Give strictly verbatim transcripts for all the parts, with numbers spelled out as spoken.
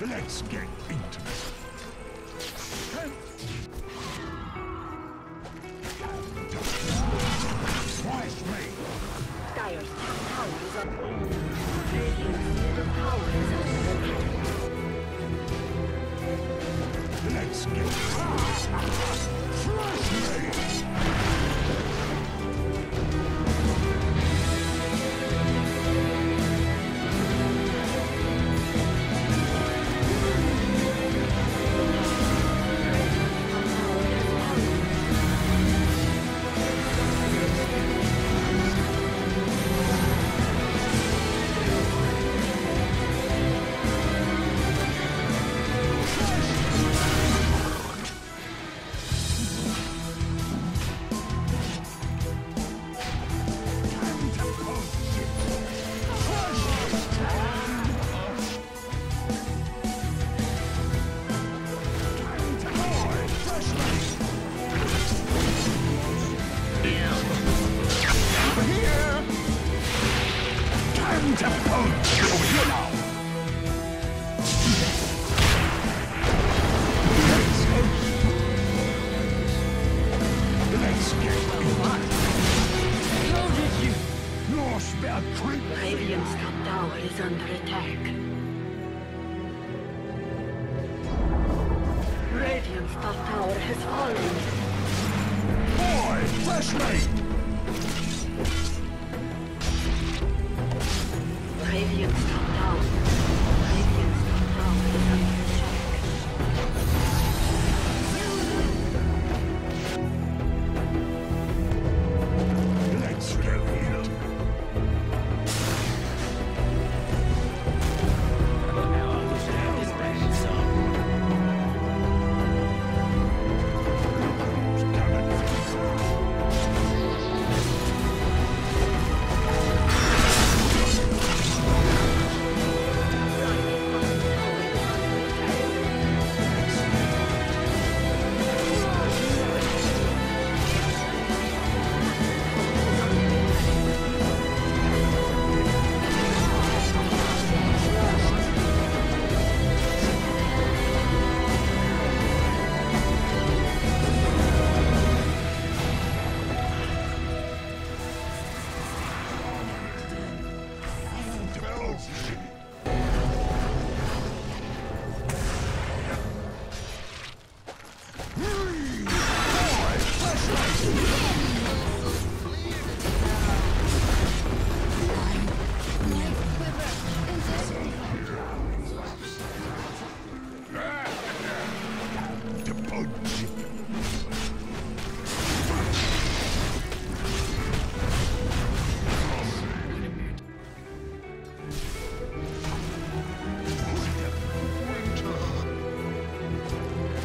Let's get into this. Twice me. Dire's power is up. Radiant's power is up. Let's get into this. Twice me.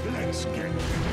Let's get